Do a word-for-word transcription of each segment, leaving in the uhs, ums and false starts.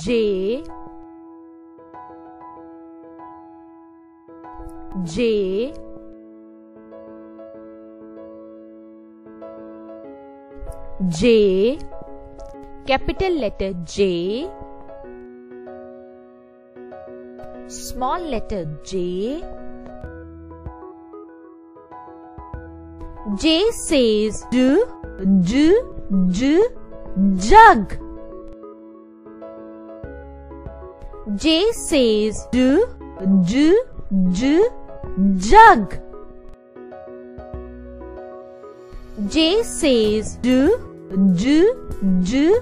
J J J capital letter J, small letter J. J says do, do, do, jug. J says do, do, do, jug. J says do, do, do,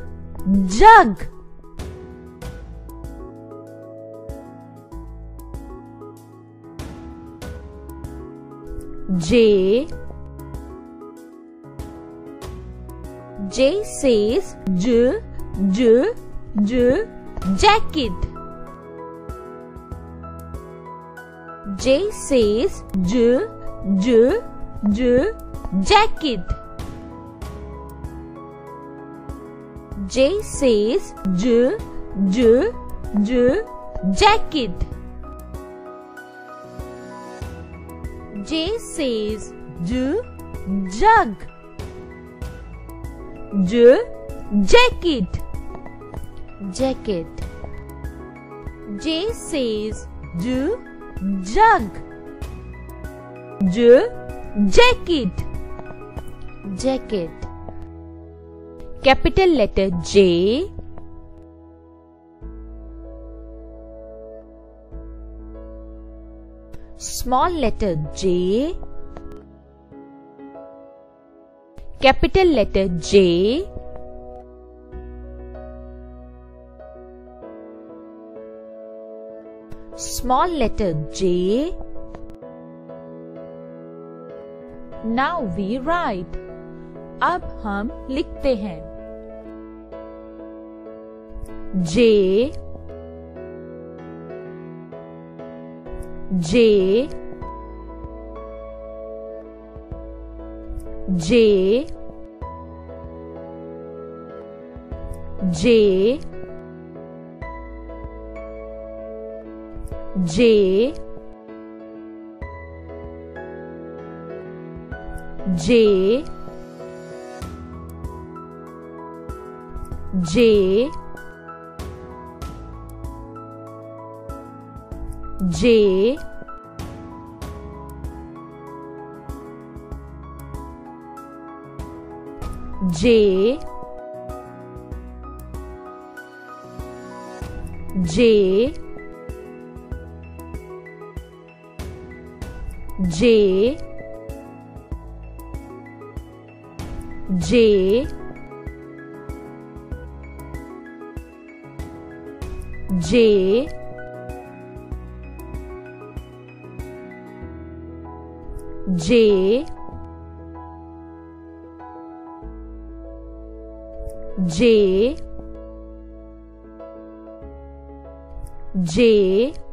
jug. J J says J, J, J, jacket. J says J, J, J, jacket. J says J, J, J, jacket. J says J, jug. J, jacket. Jacket. J says J, jug. J, jacket. Jacket. Capital letter J. Small letter J. Capital letter J. Small letter J. Now we write. अब हम लिखते हैं. J. J. J J J J J J J J J J J J J J